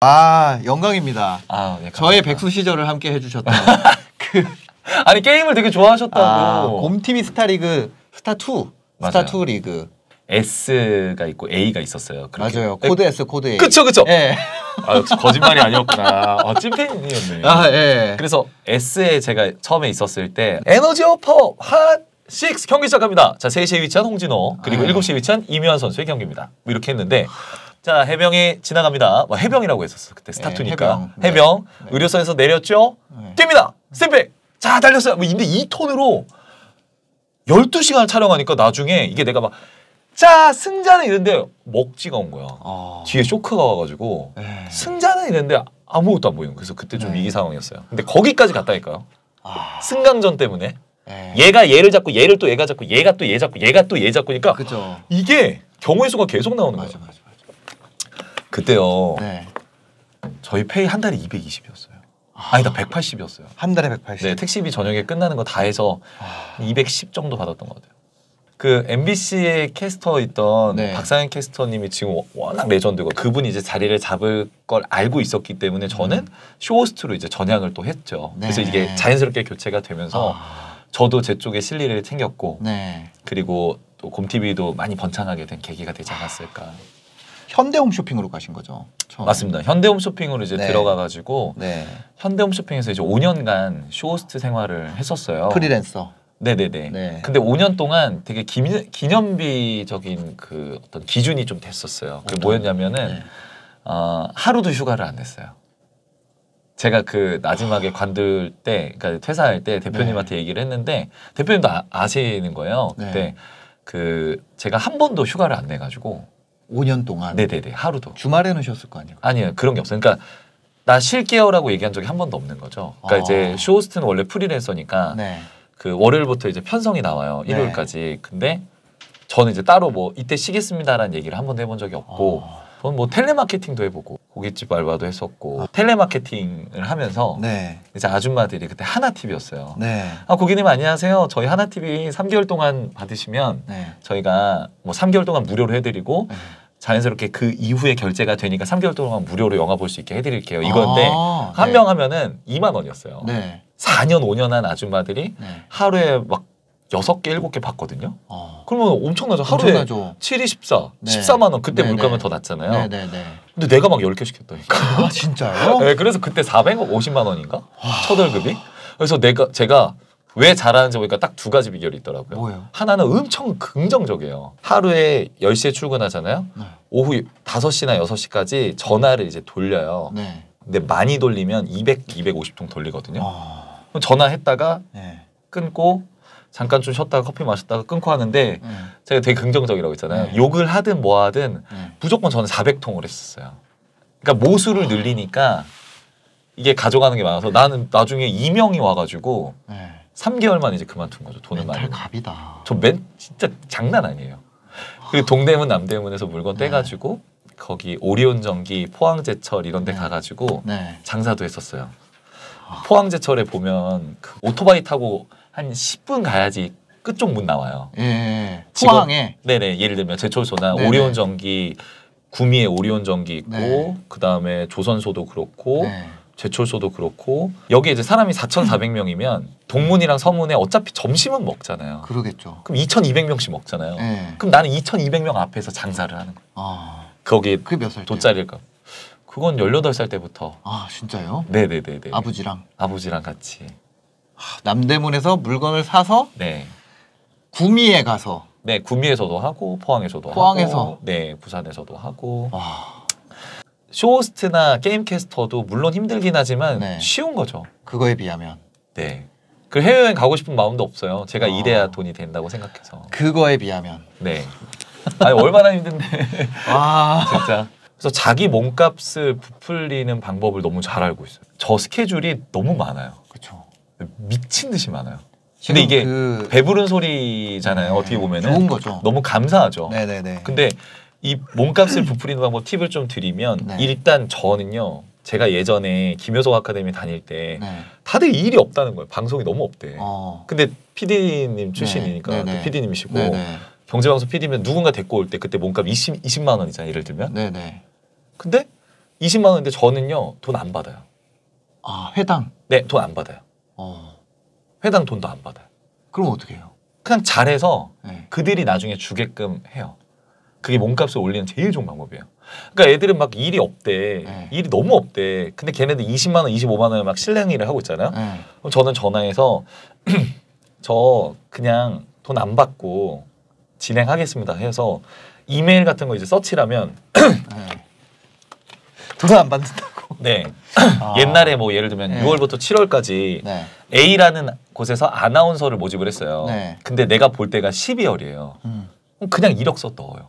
아, 영광입니다. 아, 네, 저의 백수 시절을 함께 해주셨던 아니 게임을 되게 좋아하셨다고. 아, 곰팀이 스타리그, 스타2, 스타2 리그 S가 있고 A가 있었어요. 그렇게. 맞아요. 코드 S, 코드 A. 그쵸, 그쵸. 예. 아, 거짓말이 아니었구나. 아, 찐팬이었네. 아, 예. 그래서 S에 제가 처음에 있었을 때 에너지 어퍼 핫 6 경기 시작합니다. 자, 3시에 위치한 홍진호, 그리고 7시에 위치한 임유한 선수의 경기입니다. 이렇게 했는데 자, 해병이 지나갑니다. 뭐 해병이라고 했었어. 그때 스타투니까. 네, 해병. 네. 의료선에서 내렸죠. 네. 뜁니다. 스텝백. 자, 달렸어요. 뭐 근데 2톤으로 12시간을 촬영하니까 나중에 이게 내가 막 자, 승자는 이랬는데 먹지가 온 거야. 아... 뒤에 쇼크가 와가지고 승자는 이랬는데 아무것도 안 보이는 거야. 그래서 그때 좀 위기 상황이었어요. 근데 거기까지 갔다니까요. 아... 승강전 때문에. 얘가 얘를 잡고 얘를 또 얘가 잡고 얘가 또 얘 잡고 얘가 또 얘 잡고니까 그쵸. 이게 경우의 수가 계속 나오는 거예요. 맞아. 그때요. 네. 저희 페이 한 달에 220이었어요. 아니다, 180이었어요. 한 달에 180. 네, 택시비 저녁에 끝나는 거 다 해서 210 정도 받았던 것 같아요. 그 MBC의 캐스터 있던 박상현 캐스터님이 지금 워낙 레전드고 그분이 이제 자리를 잡을 걸 알고 있었기 때문에 저는 쇼호스트로 이제 전향을 또 했죠. 네. 그래서 이게 자연스럽게 교체가 되면서 저도 제 쪽에 실리를 챙겼고 그리고 또 곰TV도 많이 번창하게 된 계기가 되지 않았을까. 현대홈쇼핑으로 가신 거죠? 처음에. 맞습니다. 현대홈쇼핑으로 이제 들어가가지고 현대홈쇼핑에서 이제 5년간 쇼호스트 생활을 했었어요. 프리랜서. 네네네. 네. 근데 5년 동안 되게 기념비적인 그 어떤 기준이 좀 됐었어요. 그게 뭐였냐면은 하루도 휴가를 안 냈어요. 제가 그 마지막에 관둘 때, 그러니까 퇴사할 때 대표님한테 얘기를 했는데 대표님도 아시는 거예요. 그때 그 제가 한 번도 휴가를 안 내가지고. 5년 동안? 네네네. 하루도. 주말에는 쉬었을 거 아니에요? 아니에요. 그런 게 없어요. 그러니까 나 쉴게요라고 얘기한 적이 한 번도 없는 거죠. 그러니까 이제 쇼호스트는 원래 프리랜서니까 그 월요일부터 이제 편성이 나와요. 일요일까지. 근데 저는 이제 따로 뭐 이때 쉬겠습니다라는 얘기를 한 번도 해본 적이 없고 저는 뭐 텔레마케팅도 해보고 고깃집 알바도 했었고 텔레마케팅을 하면서 이제 아줌마들이 그때 하나TV였어요. 아, 고객님 안녕하세요. 저희 하나TV 3개월 동안 받으시면 저희가 뭐 3개월 동안 무료로 해드리고 자연스럽게 그 이후에 결제가 되니까 3개월 동안 무료로 영화 볼 수 있게 해드릴게요. 이건데 한 명 하면은 2만 원이었어요. 4년, 5년 한 아줌마들이 하루에 막 6개, 7개 봤거든요. 그러면 엄청나죠. 하루에 엄청나죠. 7, 14, 14만 원. 그때 물가면 더 낮잖아요. 근데 내가 막 10개 시켰다니까. 아, 진짜요? 네, 그래서 그때 450만 원인가? 첫 월급이. 그래서 제가 왜 잘하는지 보니까 딱 2가지 비결이 있더라고요. 뭐예요? 하나는 엄청 긍정적이에요. 하루에 10시에 출근하잖아요. 오후 5시나 6시까지 전화를 이제 돌려요. 근데 많이 돌리면 200, 250통 돌리거든요. 그럼 전화했다가 끊고 잠깐 좀 쉬었다가 커피 마셨다가 끊고 하는데 제가 되게 긍정적이라고 했잖아요. 욕을 하든 뭐 하든 무조건 저는 400통을 했었어요. 그러니까 모수를 늘리니까 이게 가져가는 게 많아서 나는 나중에 이명이 와가지고 3개월만 이제 그만둔 거죠. 돈을 많이. 멘탈 갑이다. 저 진짜 장난 아니에요. 그리고 동대문 남대문에서 물건 떼가지고 거기 오리온전기, 포항제철 이런 데 가가지고 장사도 했었어요. 포항제철에 보면 그 오토바이 타고 한 10분 가야지 끝쪽 문 나와요. 포항에? 네네. 예를 들면 제철소나 오리온전기, 구미에 오리온전기 있고 그 다음에 조선소도 그렇고 제철소도 그렇고 여기 이제 사람이 4,400명이면 동문이랑 서문에 어차피 점심은 먹잖아요. 그러겠죠. 그럼 2,200명씩 먹잖아요. 그럼 나는 2,200명 앞에서 장사를 하는 거예요. 거기 그게 몇 살 돗자리일까? 그건 18살 때부터. 아, 진짜요? 네네네네. 아버지랑? 아버지랑 같이. 하, 남대문에서 물건을 사서 구미에 가서 구미에서도 하고 포항에서 하고 부산에서도 하고. 쇼호스트나 게임캐스터도 물론 힘들긴 하지만 쉬운 거죠. 그거에 비하면. 그 해외여행 가고 싶은 마음도 없어요. 제가 일해야 돈이 된다고 생각해서. 그거에 비하면. 아니 얼마나 힘든데. 진짜. 그래서 자기 몸값을 부풀리는 방법을 너무 잘 알고 있어요. 저 스케줄이 너무 많아요. 그렇죠. 미친 듯이 많아요. 근데 이게 그... 배부른 소리잖아요. 어떻게 보면은 좋은 거죠. 너무 감사하죠. 근데 이 몸값을 부풀리는 방법 팁을 좀 드리면 일단 저는요. 제가 예전에 김효석 아카데미 다닐 때 다들 일이 없다는 거예요. 방송이 너무 없대. 근데 PD님 출신이니까 PD님이시고 경제방송 PD면 누군가 데리고 올 때 그때 몸값 20만 원이잖아요. 예를 들면. 근데 20만 원인데 저는요 돈 안 받아요. 아 회당? 네, 돈 안 받아요. 회당 돈도 안 받아요. 그럼 어떻게 해요? 그냥 잘해서 네. 그들이 나중에 주게끔 해요. 그게 몸값을 올리는 제일 좋은 방법이에요. 그러니까 애들은 막 일이 없대. 네. 일이 너무 없대. 근데 걔네들 20만 원, 25만 원을 막 실랭이를 하고 있잖아요. 네. 그럼 저는 전화해서 저 그냥 돈 안 받고 진행하겠습니다 해서 이메일 같은 거 이제 서치라면 네. 돈 안 받는다고. 네. 아. 옛날에 뭐 예를 들면 네. 6월부터 7월까지 네. A라는 곳에서 아나운서를 모집을 했어요. 네. 근데 내가 볼 때가 12월이에요. 그냥 이력서 넣어요.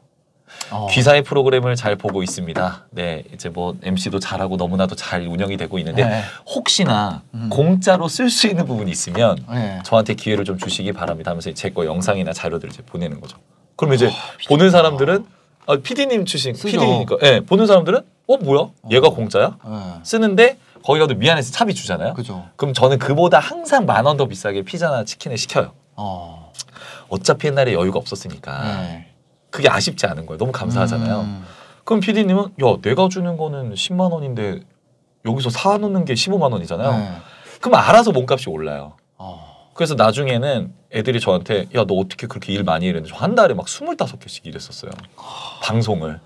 기사의 프로그램을 잘 보고 있습니다. 네, 이제 뭐 MC도 잘하고 너무나도 잘 운영이 되고 있는데 네. 혹시나 공짜로 쓸 수 있는 부분이 있으면 네. 저한테 기회를 좀 주시기 바랍니다 하면서 제 거 영상이나 자료들을 이제 보내는 거죠. 그럼 이제 보는 사람들은 아, PD님 출신 PD니까 예, 네, 보는 사람들은 뭐야? 얘가 공짜야? 네. 쓰는데 거기 가도 미안해서 차비 주잖아요. 그죠. 그럼 저는 그보다 항상 10,000원 더 비싸게 피자나 치킨을 시켜요. 어차피 옛날에 여유가 없었으니까 네. 그게 아쉽지 않은 거예요. 너무 감사하잖아요. 그럼 PD님은 야 내가 주는 거는 10만 원인데 여기서 사놓는 게 15만 원이잖아요. 네. 그럼 알아서 몸값이 올라요. 그래서 나중에는 애들이 저한테 야 너 어떻게 그렇게 일 많이 이랬는데 저 한 달에 막 25개씩 일했었어요. 방송을.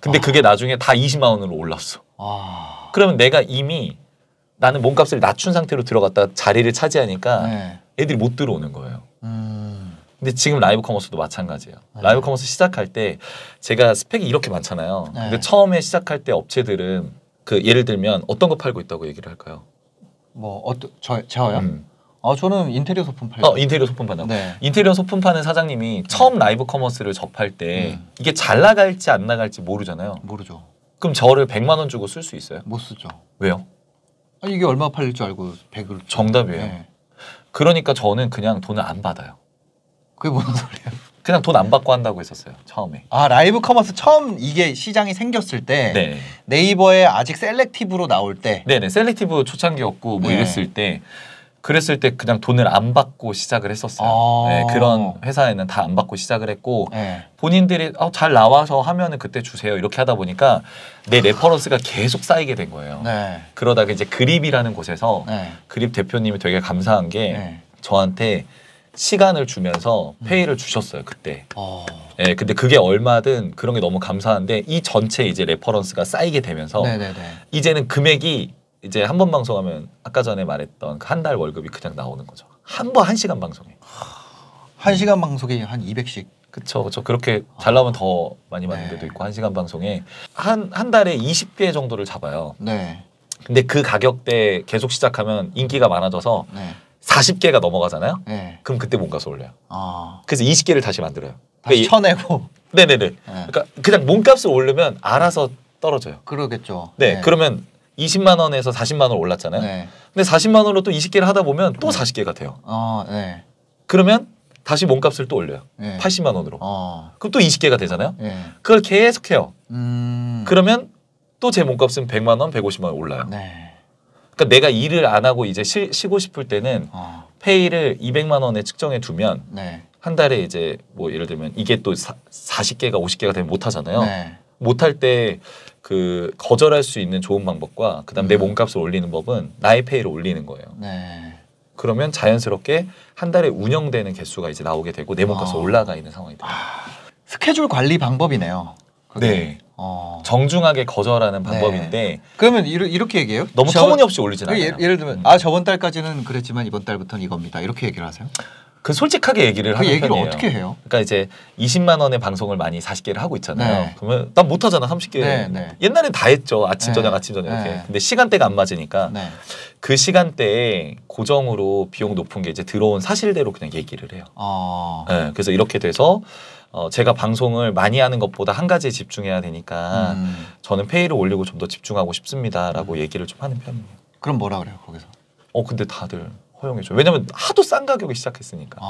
근데 그게 나중에 다 20만 원으로 올랐어. 그러면 내가 이미 나는 몸값을 낮춘 상태로 들어갔다 자리를 차지하니까 네. 애들이 못 들어오는 거예요. 근데 지금 라이브 커머스도 마찬가지예요. 네. 라이브 커머스 시작할 때 제가 스펙이 이렇게 많잖아요. 네. 근데 처음에 시작할 때 업체들은 그 예를 들면 어떤 거 팔고 있다고 얘기를 할까요? 뭐 어떤 저요? 저는 인테리어 소품 팔고. 인테리어 소품 판다고. 네. 인테리어 소품 파는 사장님이 처음 라이브 커머스를 접할 때 이게 잘 나갈지 안 나갈지 모르잖아요. 모르죠. 그럼 저를 100만 원 주고 쓸 수 있어요? 못 쓰죠. 왜요? 아니, 이게 얼마 팔릴 줄 알고 100을. 정답이에요. 네. 그러니까 저는 그냥 돈을 안 받아요. 그게 무슨 소리야? 그냥 돈 안 받고 한다고 했었어요. 처음에. 아 라이브 커머스 처음 이게 시장이 생겼을 때 네. 네이버에 아직 셀렉티브로 나올 때 네네 셀렉티브 초창기였고 뭐 네. 이랬을 때 그랬을 때 그냥 돈을 안 받고 시작을 했었어요. 네, 그런 회사에는 다 안 받고 시작을 했고 네. 본인들이 잘 나와서 하면은 그때 주세요 이렇게 하다 보니까 내 레퍼런스가 계속 쌓이게 된 거예요. 네. 그러다가 이제 그립이라는 곳에서 네. 그립 대표님이 되게 감사한 게 네. 저한테 시간을 주면서 페이를 주셨어요 그때. 예, 근데 그게 얼마든 그런 게 너무 감사한데 이 전체 이제 레퍼런스가 쌓이게 되면서 네네네. 이제는 금액이 이제 한 번 방송하면 아까 전에 말했던 그 한 달 월급이 그냥 나오는 거죠. 한 번 1시간 방송에. 1시간 방송에 한 200씩. 그쵸, 그쵸. 그렇게 잘 나오면 더 많이 받는 네. 데도 있고 1시간 방송에 한 달에 20개 정도를 잡아요. 네. 근데 그 가격대 계속 시작하면 인기가 많아져서. 네. 40개가 넘어가잖아요. 네. 그럼 그때 몸값을 올려요. 그래서 20개를 다시 만들어요. 다시 쳐내고. 네네네. 네. 그러니까 그냥 몸값을 올리면 알아서 떨어져요. 그러겠죠. 네. 네. 그러면 20만 원에서 40만 원 올랐잖아요. 네. 근데 40만 원으로 또 20개를 하다 보면 또 40개가 돼요. 네. 그러면 다시 몸값을 또 올려요. 네. 80만 원으로. 그럼 또 20개가 되잖아요. 네. 그걸 계속 해요. 그러면 또 제 몸값은 100만 원, 150만 원 올라요. 네. 그러니까 내가 일을 안 하고 이제 쉬고 싶을 때는 페이를 200만 원에 측정해 두면 네. 한 달에 이제 뭐 예를 들면 이게 또 40개가 50개가 되면 못 하잖아요. 네. 못할 때 그 거절할 수 있는 좋은 방법과 그다음 내 몸값을 올리는 법은 나의 페이를 올리는 거예요. 네. 그러면 자연스럽게 한 달에 운영되는 개수가 이제 나오게 되고 내 몸값이 올라가 있는 상황이 돼요. 스케줄 관리 방법이네요. 그게. 네. 정중하게 거절하는 방법인데 네. 그러면 이렇게 얘기해요? 너무 터무니없이 올리진 않아요. 예를 들면 저번 달까지는 그랬지만 이번 달부터는 이겁니다. 이렇게 얘기를 하세요? 그 솔직하게 얘기를 하는 편이에요. 그 얘기를 어떻게 해요? 그러니까 이제 20만 원의 방송을 많이 40개를 하고 있잖아요. 네. 그러면 난 못하잖아 30개. 네, 네. 옛날엔 다 했죠. 아침 저녁 네. 아침 저녁 이렇게. 네. 근데 시간대가 안 맞으니까 네. 그 시간대에 고정으로 비용 높은 게 이제 들어온 사실대로 그냥 얘기를 해요. 네. 그래서 이렇게 돼서 제가 방송을 많이 하는 것보다 한 가지에 집중해야 되니까 저는 페이를 올리고 좀 더 집중하고 싶습니다라고 얘기를 좀 하는 편이에요. 그럼 뭐라 그래요 거기서? 근데 다들 허용해줘요. 왜냐면 하도 싼 가격에 시작했으니까.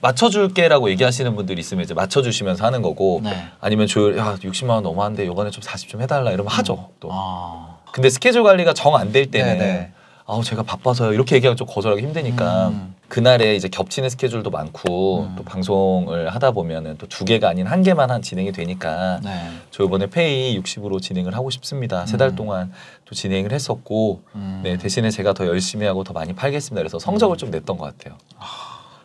맞춰줄게라고 얘기하시는 분들이 있으면 이제 맞춰주시면서 하는 거고 네. 아니면 야 60만 원 너무한데 요번에 좀 40 좀 해달라 이러면 하죠 또. 근데 스케줄 관리가 정 안 될 때는 아우 제가 바빠서요 이렇게 얘기하면 좀 거절하기 힘드니까 그날에 이제 겹치는 스케줄도 많고 또 방송을 하다 보면은 또 두 개가 아닌 한 개만 한 진행이 되니까 네. 저 이번에 페이 60으로 진행을 하고 싶습니다. 세 달 동안 또 진행을 했었고 네, 대신에 제가 더 열심히 하고 더 많이 팔겠습니다. 그래서 성적을 좀 냈던 것 같아요.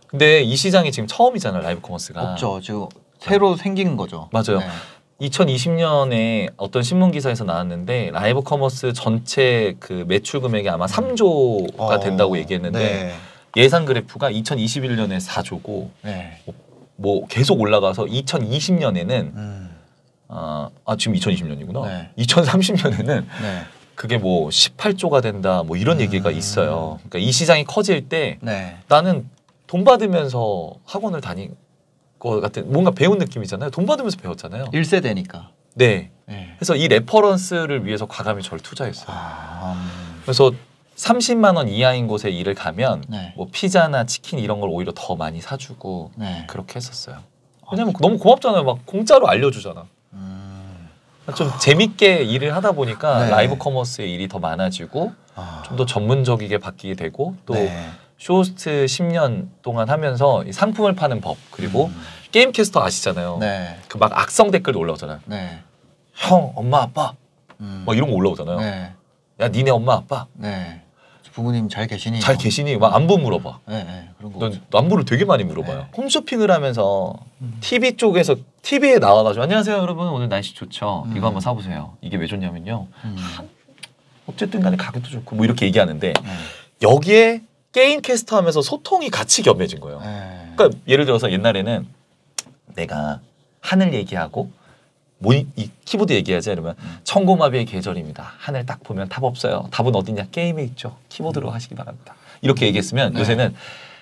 근데 이 시장이 지금 처음이잖아요. 라이브 커머스가. 없죠. 지금 새로 생긴 거죠. 맞아요. 네. 2020년에 어떤 신문 기사에서 나왔는데 라이브 커머스 전체 그 매출 금액이 아마 3조가 된다고 얘기했는데 네. 예상 그래프가 2021년에 4조고 네. 뭐 계속 올라가서 2020년에는 지금 2020년이구나. 네. 2030년에는 네. 그게 뭐 18조가 된다 뭐 이런 얘기가 있어요. 그러니까 이 시장이 커질 때 네. 나는 돈 받으면서 학원을 다닌 것 같은 뭔가 배운 느낌이잖아요. 돈 받으면서 배웠잖아요. 1세대니까. 네. 네. 그래서 이 레퍼런스를 위해서 과감히 저를 투자했어요. 그래서 30만 원 이하인 곳에 일을 가면 네. 뭐 피자나 치킨 이런 걸 오히려 더 많이 사주고 네. 그렇게 했었어요. 왜냐면 너무 고맙잖아요. 막 공짜로 알려주잖아. 좀 재밌게 일을 하다 보니까 네. 라이브 커머스의 일이 더 많아지고 좀 더 전문적이게 바뀌게 되고 또 네. 쇼호스트 10년 동안 하면서 이 상품을 파는 법 그리고 게임캐스터 아시잖아요. 네. 그 막 악성 댓글도 올라오잖아요. 네. 형, 엄마, 아빠 막 이런 거 올라오잖아요. 네. 야, 니네 엄마, 아빠 네. 부모님 잘 계시니? 잘 계시니? 막 안부 물어봐. 네, 네. 그런 거 난 안부를 되게 많이 물어봐요. 네. 홈쇼핑을 하면서 TV 쪽에서 TV에 나와가지고 안녕하세요 여러분 오늘 날씨 좋죠? 이거 한번 사보세요. 이게 왜 좋냐면요. 어쨌든 간에 가격도 좋고 뭐 이렇게 얘기하는데 여기에 게임 캐스터 하면서 소통이 같이 겸해진 거예요. 네. 그러니까 예를 들어서 옛날에는 내가 하늘 얘기하고 뭐 이 키보드 얘기하자 이러면 천고마비의 계절입니다. 하늘 딱 보면 답 없어요. 답은 어디냐? 게임에 있죠. 키보드로 하시기 바랍니다. 이렇게 얘기했으면 네. 요새는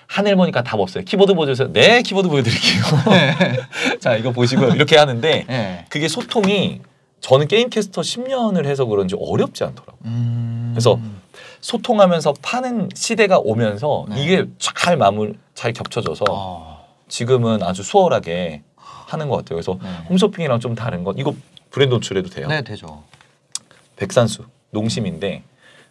하늘 보니까 답 없어요. 키보드 보여주세요. 네, 키보드 보여드릴게요. 네. 자, 이거 보시고요. 이렇게 하는데 네. 그게 소통이 저는 게임 캐스터 10년을 해서 그런지 어렵지 않더라고요. 그래서 소통하면서 파는 시대가 오면서 네. 이게 잘 겹쳐져서 지금은 아주 수월하게 하는 것 같아요. 그래서 네. 홈쇼핑이랑 좀 다른 건 이거 브랜드 노출해도 돼요? 네, 되죠. 백산수, 농심인데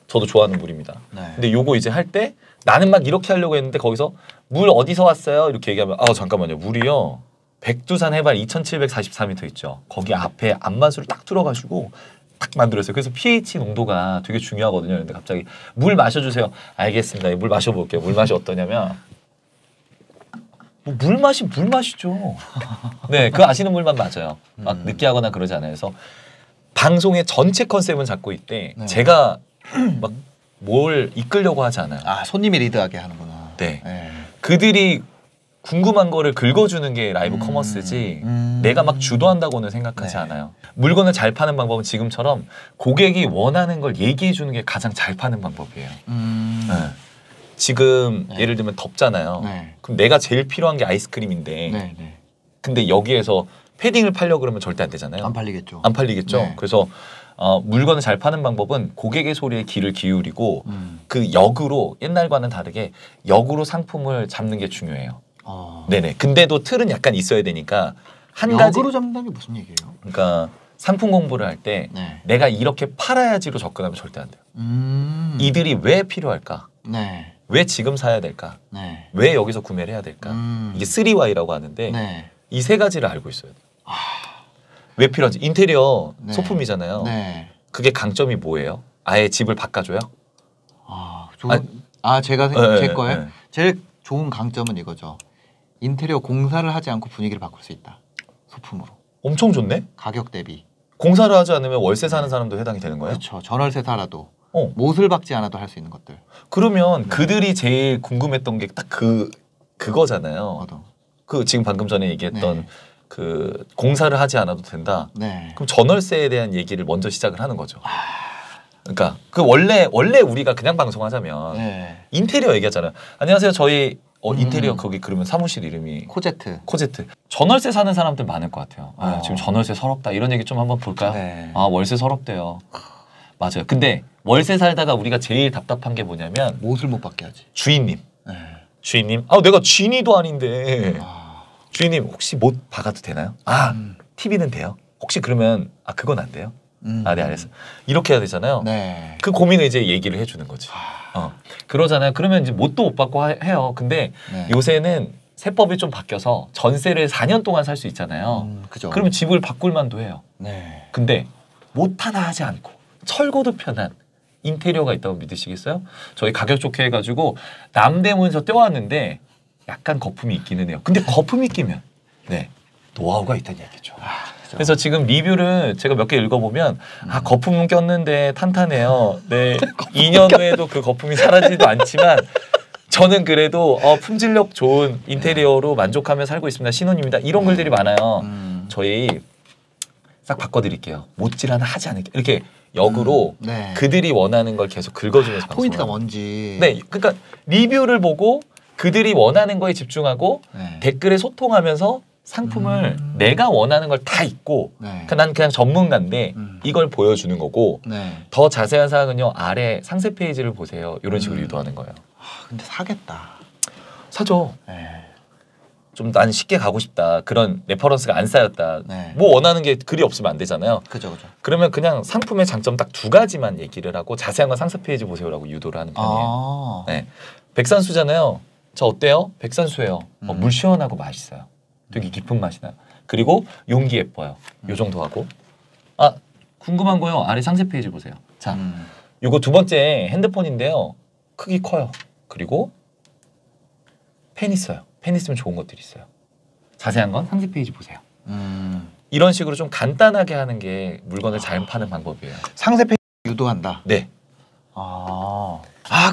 저도 좋아하는 물입니다. 네. 근데 요거 이제 할 때 나는 막 이렇게 하려고 했는데 거기서 물 어디서 왔어요? 이렇게 얘기하면 아 잠깐만요. 물이요. 백두산 해발 2744m 있죠. 거기 앞에 안마수를 딱 들어가지고 딱 만들었어요. 그래서 pH 농도가 되게 중요하거든요. 근데 갑자기 물 마셔주세요. 알겠습니다. 물 마셔볼게요. 물 맛이 어떠냐면 뭐 물 맛이죠. 네, 그 아시는 물만 맞아요. 막 느끼하거나 그러지 않아요. 그래서 방송의 전체 컨셉은 잡고 있대. 네. 제가 막 뭘 이끌려고 하지 않아요. 아, 손님이 리드하게 하는구나. 네. 네. 그들이 궁금한 거를 긁어주는 게 라이브 커머스지 내가 막 주도한다고는 생각하지 네. 않아요. 물건을 잘 파는 방법은 지금처럼 고객이 원하는 걸 얘기해주는 게 가장 잘 파는 방법이에요. 네. 지금 네. 예를 들면 덥잖아요. 네. 그럼 내가 제일 필요한 게 아이스크림인데 네, 네. 근데 여기에서 패딩을 팔려고 그러면 절대 안 되잖아요. 안 팔리겠죠. 네. 그래서 물건을 잘 파는 방법은 고객의 소리에 귀를 기울이고 그 역으로 옛날과는 다르게 역으로 상품을 잡는 게 중요해요. 네네. 근데도 틀은 약간 있어야 되니까 한 가지 역으로 잡는다는 게 무슨 얘기예요? 그러니까 상품 공부를 할 때 네. 내가 이렇게 팔아야지로 접근하면 절대 안 돼요. 이들이 왜 필요할까? 네. 왜 지금 사야 될까? 네. 왜 여기서 구매를 해야 될까? 이게 3Y라고 하는데 네. 이 세 가지를 알고 있어야 돼요. 왜 필요한지. 인테리어 네. 소품이잖아요. 네. 그게 강점이 뭐예요? 아예 집을 바꿔줘요? 제가 생각할 거예요? 네. 제일 좋은 강점은 이거죠. 인테리어 공사를 하지 않고 분위기를 바꿀 수 있다. 소품으로. 엄청 좋네? 가격 대비. 공사를 하지 않으면 월세 사는 사람도 해당이 되는 거예요? 그렇죠. 전월세 살아도. 못을 박지 않아도 할 수 있는 것들. 그러면 그들이 제일 궁금했던 게 딱 그거잖아요. 그 지금 방금 전에 얘기했던 네. 그 공사를 하지 않아도 된다. 네. 그럼 전월세에 대한 얘기를 먼저 시작을 하는 거죠. 그러니까 그 원래 우리가 그냥 방송하자면 네. 인테리어 얘기하잖아요. 안녕하세요. 저희 인테리어 거기 그러면 사무실 이름이 코제트. 전월세 사는 사람들 많을 것 같아요. 아, 지금 전월세 서럽다 이런 얘기 좀 한번 볼까요? 네. 아 월세 서럽대요. 맞아요. 근데 월세 살다가 우리가 제일 답답한 게 뭐냐면 못을 못 받게 하지. 주인님. 네. 주인님. 아 내가 주인이도 아닌데. 주인님 혹시 못 박아도 되나요? TV는 돼요. 혹시 그러면 그건 안 돼요. 아, 네, 알겠어. 이렇게 해야 되잖아요. 네. 그 고민을 이제 얘기를 해주는 거지. 그러잖아요. 그러면 이제 못도 못 받고 해요. 근데 네. 요새는 세법이 좀 바뀌어서 전세를 4년 동안 살 수 있잖아요. 그죠. 그러면 집을 바꿀 만도 해요. 네. 근데 못 하나 하지 않고 철거도 편한 인테리어가 있다고 믿으시겠어요? 저희 가격 좋게 해가지고 남대문에서 떼왔는데 약간 거품이 있기는 해요. 근데 거품이 끼면 네 노하우가 있다는 얘기죠. 그래서 지금 리뷰를 제가 몇 개 읽어보면 아 거품은 꼈는데 탄탄해요. 네, 2년 후에도 그 거품이 사라지지도 않지만 저는 그래도 품질력 좋은 인테리어로 만족하며 살고 있습니다. 신혼입니다. 이런 글들이 많아요. 저희 싹 바꿔드릴게요. 못질 하나 하지 않을게 이렇게 역으로 네. 그들이 원하는 걸 계속 긁어주면서 포인트가 뭔지. 네, 그러니까 리뷰를 보고 그들이 원하는 거에 집중하고 네. 댓글에 소통하면서 상품을 내가 원하는 걸 다 읽고 네. 난 그냥 전문가인데 이걸 보여주는 거고 네. 더 자세한 사항은요 아래 상세 페이지를 보세요. 이런 식으로 유도하는 거예요. 아, 근데 사겠다. 사죠. 네. 좀 난 쉽게 가고 싶다. 그런 레퍼런스가 안 쌓였다. 네. 뭐 원하는 게 글이 없으면 안 되잖아요. 그죠, 그죠. 그러면 그냥 상품의 장점 딱 두 가지만 얘기를 하고 자세한 건 상세 페이지 보세요라고 유도를 하는 편이에요. 아 네. 백산수잖아요. 저 어때요? 백산수예요. 물 시원하고 맛있어요. 되게 깊은 맛이 나요. 그리고 용기 예뻐요. 요 정도 하고. 아 궁금한 거요. 아래 상세 페이지 보세요. 자, 요거 두 번째 핸드폰인데요. 크기 커요. 그리고 펜 있어요. 펜 있으면 좋은 것들이 있어요. 자세한 건 상세 페이지 보세요. 이런 식으로 좀 간단하게 하는 게 물건을 잘 파는 방법이에요. 상세 페이지 유도한다. 네. 아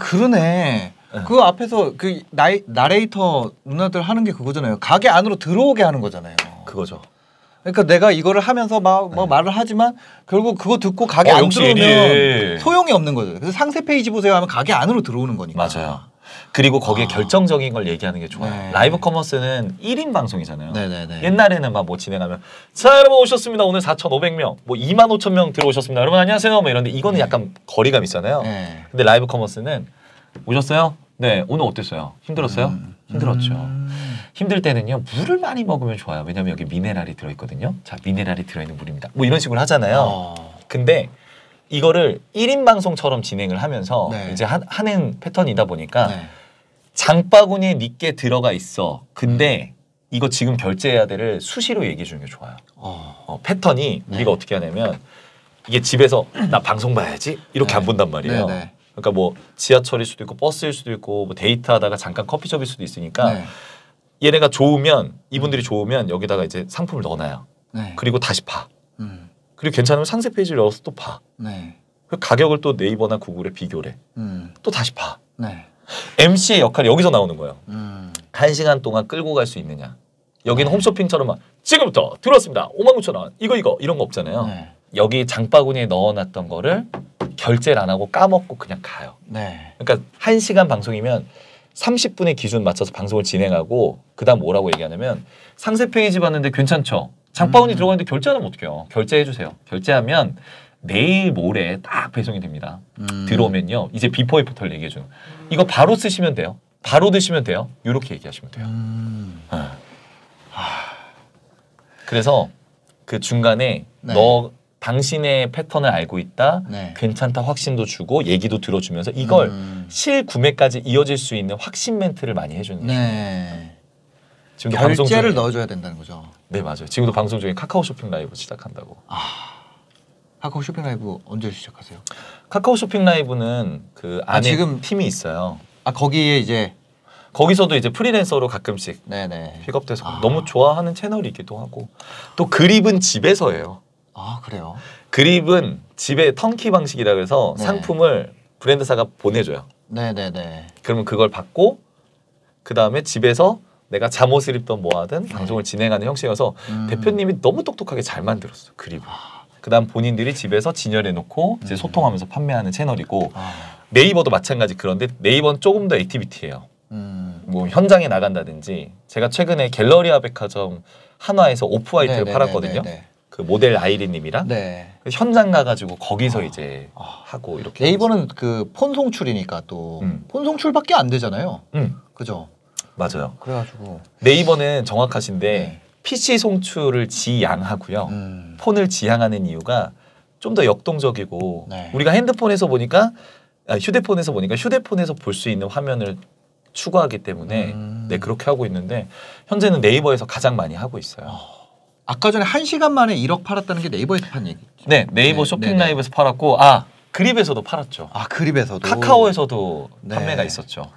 그러네. 그 앞에서 그 나레이터 누나들 하는 게 그거잖아요. 가게 안으로 들어오게 하는 거잖아요. 그거죠. 그러니까 내가 이거를 하면서 막 말을 하지만 결국 그거 듣고 가게 안 들어오면 일일. 소용이 없는 거죠. 그래서 상세 페이지 보세요 하면 가게 안으로 들어오는 거니까. 맞아요. 그리고 거기에 결정적인 걸 얘기하는 게 좋아요. 네. 라이브 커머스는 1인 방송이잖아요. 네네네. 옛날에는 막 뭐 진행하면 자 여러분 오셨습니다. 오늘 4,500명 뭐 25,000명 들어오셨습니다. 여러분 안녕하세요. 뭐 이런데 이거는 네. 약간 거리감 있잖아요. 네. 근데 라이브 커머스는 오셨어요? 네. 오늘 어땠어요? 힘들었어요? 힘들었죠. 힘들 때는요. 물을 많이 먹으면 좋아요. 왜냐면 여기 미네랄이 들어있거든요. 자 미네랄이 들어있는 물입니다. 뭐 이런 식으로 하잖아요. 근데 이거를 1인 방송처럼 진행을 하면서 네. 이제 하는 패턴이다 보니까 네. 장바구니에 니께 들어가 있어. 근데 이거 지금 결제해야 돼를 수시로 얘기해 주는 게 좋아요. 패턴이 네. 우리가 어떻게 하냐면 이게 집에서 나 방송 봐야지 이렇게 네. 안 본단 말이에요. 네, 네. 그러니까 뭐 지하철일 수도 있고 버스일 수도 있고 뭐 데이트하다가 잠깐 커피숍일 수도 있으니까 네. 얘네가 좋으면 이분들이 좋으면 여기다가 이제 상품을 넣어놔요. 네. 그리고 다시 봐. 그리고 괜찮으면 상세 페이지를 열어서 또 봐. 네. 가격을 또 네이버나 구글에 비교를 해. 또 다시 봐. 네. MC의 역할이 여기서 나오는 거예요. 1시간 동안 끌고 갈 수 있느냐. 여기는 네. 홈쇼핑처럼 막 지금부터 들어왔습니다. 59,000원. 이거 이런 거 없잖아요. 네. 여기 장바구니에 넣어놨던 거를 결제를 안 하고 까먹고 그냥 가요. 네. 그러니까 1시간 방송이면 30분의 기준 맞춰서 방송을 진행하고 그 다음 뭐라고 얘기하냐면 상세 페이지 봤는데 괜찮죠? 장바구니 들어가는데 결제하면 어떡해요? 결제해주세요. 결제하면 내일 모레 딱 배송이 됩니다. 들어오면요. 이제 비포 애프터를 얘기해주는 이거 바로 쓰시면 돼요. 바로 드시면 돼요. 이렇게 얘기하시면 돼요. 그래서 그 중간에 네. 당신의 패턴을 알고 있다. 네. 괜찮다 확신도 주고 얘기도 들어주면서 이걸 실구매까지 이어질 수 있는 확신 멘트를 많이 해주는 거죠. 네. 지금도 결제를 넣어줘야 된다는 거죠. 네 맞아요. 지금도 방송 중에 카카오 쇼핑 라이브 시작한다고. 카카오 쇼핑 라이브 언제 시작하세요? 카카오 쇼핑 라이브는 그 안에 지금 팀이 있어요. 거기에 이제 거기서도 이제 프리랜서로 가끔씩 네네. 픽업돼서 너무 좋아하는 채널이기도 하고 또 그립은 집에서 해요. 아 그래요? 그립은 집에 턴키 방식이라 그래서 네. 상품을 브랜드사가 보내줘요. 네네네. 그러면 그걸 받고 그 다음에 집에서 내가 잠옷을 입던 뭐하든 방송을 진행하는 형식이어서 대표님이 너무 똑똑하게 잘 만들었어 그립을. 그다음 본인들이 집에서 진열해놓고 이제 소통하면서 판매하는 채널이고 네이버도 마찬가지. 그런데 네이버는 조금 더 액티비티예요. 뭐 현장에 나간다든지 제가 최근에 갤러리아 백화점 한화에서 오프화이트를 팔았거든요. 네네. 그 모델 아이린님이랑 네. 현장 가가지고 거기서 이제 하고 이렇게. 네이버는 그 폰 송출이니까 또 폰 송출밖에 안 되잖아요. 그죠? 맞아요. 그래가지고 네이버는 정확하신데 PC 송출을 지양하고요. 폰을 지양하는 이유가 좀 더 역동적이고 네. 우리가 휴대폰에서 보니까 휴대폰에서 볼 수 있는 화면을 추구하기 때문에 네, 그렇게 하고 있는데 현재는 네이버에서 가장 많이 하고 있어요. 아까 전에 1시간 만에 1억 팔았다는 게 네이버에서 판 얘기죠? 네, 네이버 쇼핑 라이브에서 팔았고 그립에서도 팔았죠. 그립에서도. 카카오에서도 네. 판매가 있었죠.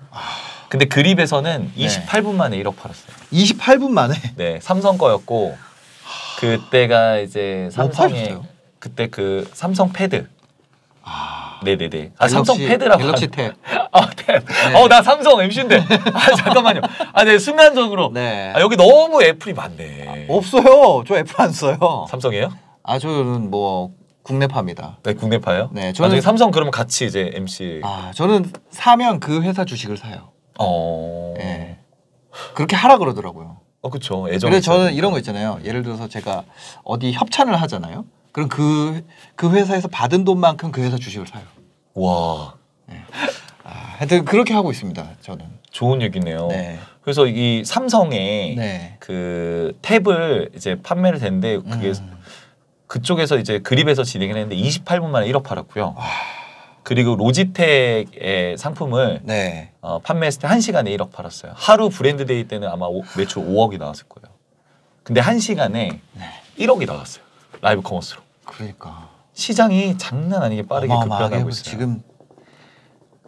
근데 그립에서는 28분 만에 1억 팔았어요. 28분 만에? 네, 삼성 거였고 그때가 이제 삼성의 그때 그 삼성 패드. 네네네. 삼성 패드라고. 갤럭시 탭. 탭. 네. 나 삼성 MC인데. 잠깐만요. 네, 순간적으로. 네. 여기 너무 애플이 많네. 없어요. 저 애플 안 써요. 삼성이에요? 저는 뭐 국내파입니다. 네, 국내파요? 네. 저는 삼성 그러면 같이 이제 MC. 저는 사면 그 회사 주식을 사요. 네. 그렇게 하라 그러더라고요. 그렇죠. 애정. 그래서 저는 이런 거 있잖아요. 예를 들어서 제가 어디 협찬을 하잖아요. 그럼 그 회사에서 받은 돈만큼 그 회사 주식을 사요. 와. 네. 하여튼 그렇게 하고 있습니다. 저는. 좋은 얘기네요. 네. 그래서 이 삼성의 네. 그 탭을 이제 판매를 했는데 그게 그쪽에서 이제 그립에서 진행을 했는데 28분 만에 1억 팔았고요. 그리고 로지텍의 상품을 네. 판매했을 때 1시간에 1억 팔았어요. 하루 브랜드 데이 때는 아마 매출 5억이 나왔을 거예요. 근데 1시간에 네. 1억이 나왔어요. 라이브 커머스로. 그러니까. 시장이 장난 아니게 빠르게 급변하고 있어요. 지금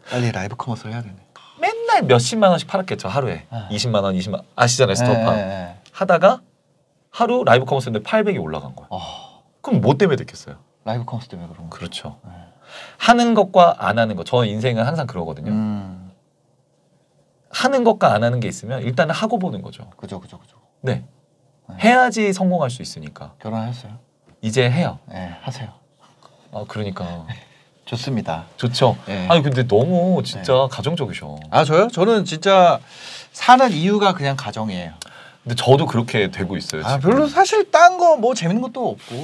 빨리 라이브 커머스를 해야 되네. 맨날 몇십만 원씩 팔았겠죠. 하루에. 20만 원, 20만 원. 아시잖아요. 스토팡. 하다가 하루 라이브 커머스 했는데 800이 올라간 거예요. 그럼 뭐 때문에 됐겠어요? 라이브 커머스 때문에 그런 거예요. 그렇죠. 하는 것과 안 하는 것. 저 인생은 항상 그러거든요. 하는 것과 안 하는 게 있으면 일단은 하고 보는 거죠. 그죠. 네. 해야지 성공할 수 있으니까. 결혼하셨어요? 이제 해요. 네, 하세요. 그러니까. 좋습니다. 좋죠. 네. 근데 너무 진짜 네. 가정적이셔. 저요? 저는 진짜 사는 이유가 그냥 가정이에요. 근데 저도 그렇게 되고 있어요. 지금. 별로 사실 딴 거 뭐 재밌는 것도 없고.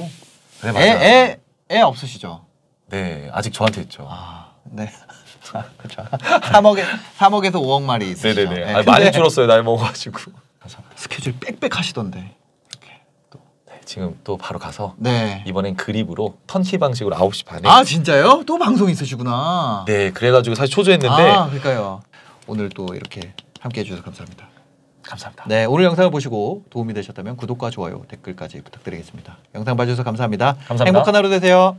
네, 맞아요. 애 없으시죠? 네, 아직 저한테 있죠. 네. 그렇죠. 3억에서 5억 마리 있으시죠? 네네네. 네, 많이 줄었어요, 나이 먹어가지고. 스케줄 빽빽 하시던데. 지금 또 바로 가서 네. 이번엔 그립으로 턴키 방식으로 9시 반에 진짜요? 또 방송 있으시구나. 네, 그래가지고 사실 초조했는데 그러니까요. 오늘 또 이렇게 함께해 주셔서 감사합니다. 감사합니다. 네, 오늘 영상을 보시고 도움이 되셨다면 구독과 좋아요, 댓글까지 부탁드리겠습니다. 영상 봐주셔서 감사합니다. 행복한 하루 되세요.